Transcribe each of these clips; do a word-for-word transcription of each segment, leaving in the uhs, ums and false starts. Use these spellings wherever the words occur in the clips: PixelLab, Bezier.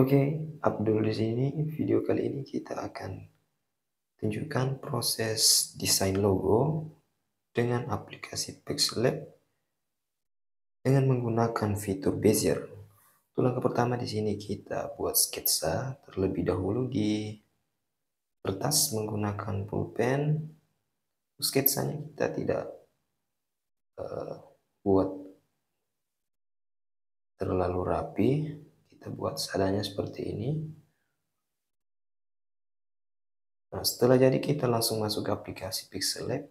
Oke, Abdul di sini. Video kali ini kita akan tunjukkan proses desain logo dengan aplikasi PixelLab dengan menggunakan fitur Bezier. Untuk langkah pertama di sini kita buat sketsa terlebih dahulu di kertas menggunakan pulpen. Sketsanya kita tidak uh, buat terlalu rapi, kita buat seadanya seperti ini. Nah, setelah jadi kita langsung masuk ke aplikasi PixelLab,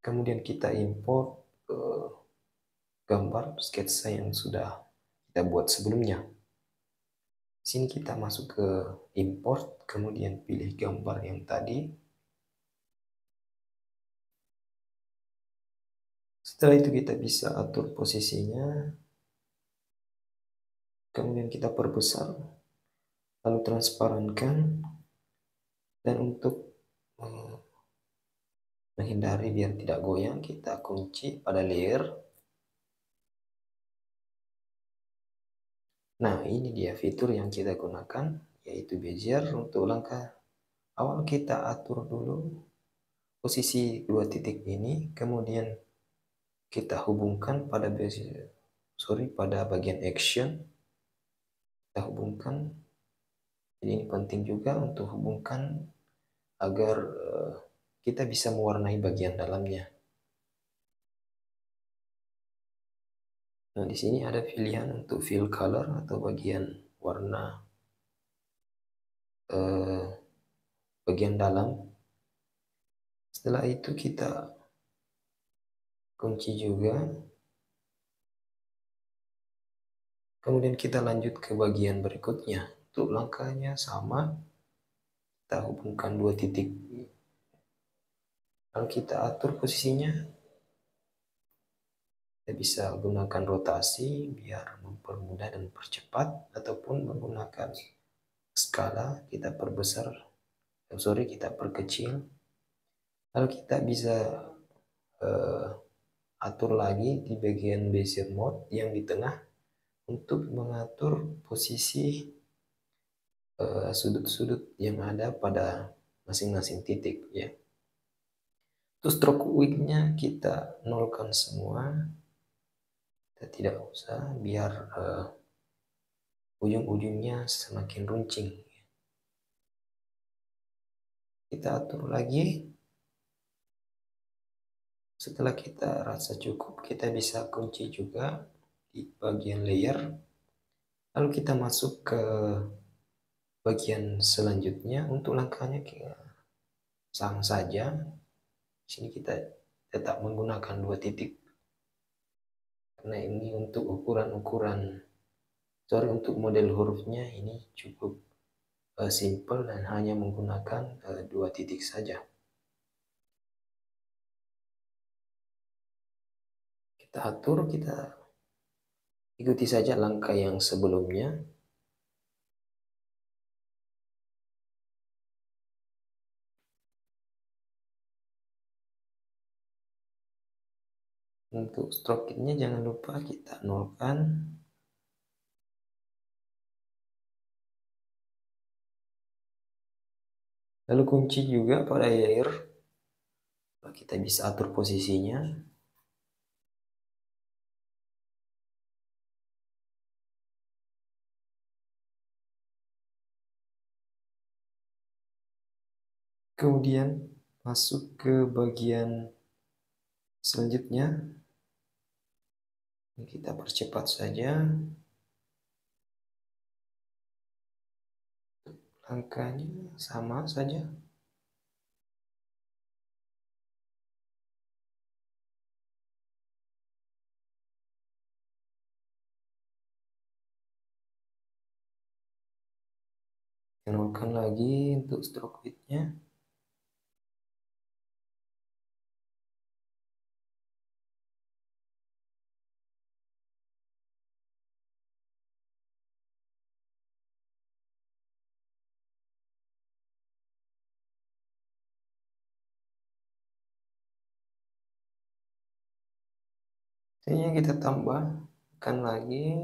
kemudian kita import uh, gambar sketsa yang sudah kita buat sebelumnya. Di sini kita masuk ke import, kemudian pilih gambar yang tadi. Setelah itu kita bisa atur posisinya, kemudian kita perbesar, lalu transparankan. Dan untuk menghindari biar tidak goyang, kita kunci pada layer. Nah, ini dia fitur yang kita gunakan, yaitu Bezier. Untuk langkah awal kita atur dulu posisi dua titik ini, kemudian kita hubungkan pada Bezier, sorry pada bagian action, kita hubungkan. Jadi ini penting juga untuk hubungkan agar uh, kita bisa mewarnai bagian dalamnya. Nah, di sini ada pilihan untuk fill color atau bagian warna uh, bagian dalam. Setelah itu kita kunci juga. Kemudian kita lanjut ke bagian berikutnya. Untuk langkahnya sama, kita hubungkan dua titik. Lalu kita atur posisinya. Kita bisa gunakan rotasi biar mempermudah dan percepat, ataupun menggunakan skala, kita perbesar, oh, sorry kita perkecil. Lalu kita bisa uh, atur lagi di bagian Bezier mode yang di tengah untuk mengatur posisi sudut-sudut uh, yang ada pada masing-masing titik, ya. Terus stroke width-nya kita nolkan semua. Kita tidak usah biar uh, ujung-ujungnya semakin runcing. Kita atur lagi. Setelah kita rasa cukup, kita bisa kunci juga di bagian layer. Lalu kita masuk ke bagian selanjutnya. Untuk langkahnya sama saja. Di sini kita tetap menggunakan dua titik. Karena ini untuk ukuran-ukuran, sorry untuk model hurufnya ini cukup uh, simple dan hanya menggunakan uh, dua titik saja. Kita atur, kita ikuti saja langkah yang sebelumnya. Untuk stroke width-nya jangan lupa kita nolkan. Lalu kunci juga pada layer. Kita bisa atur posisinya. Kemudian masuk ke bagian selanjutnya. Kita percepat saja langkahnya, sama saja. Nolkan lagi untuk stroke width-nya. Kita tambahkan lagi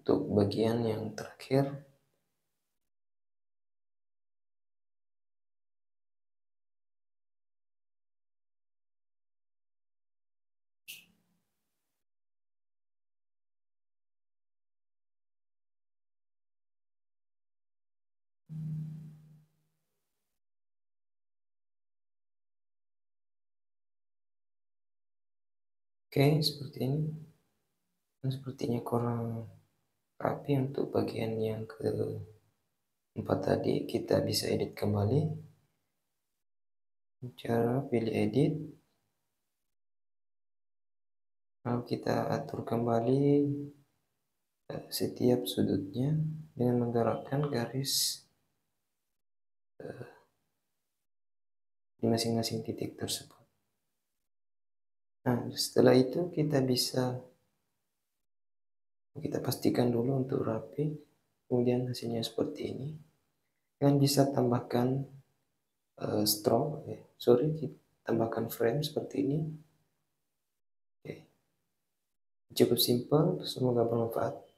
untuk bagian yang terakhir. Oke, seperti ini. Nah, sepertinya kurang rapi untuk bagian yang keempat tadi. Kita bisa edit kembali. Cara pilih edit. Lalu kita atur kembali setiap sudutnya dengan menggerakkan garis di masing-masing titik tersebut. Nah, setelah itu kita bisa kita pastikan dulu untuk rapi, kemudian hasilnya seperti ini. Kalian bisa tambahkan uh, stroke, okay. sorry, tambahkan frame seperti ini. Okay. Cukup simpel, semoga bermanfaat.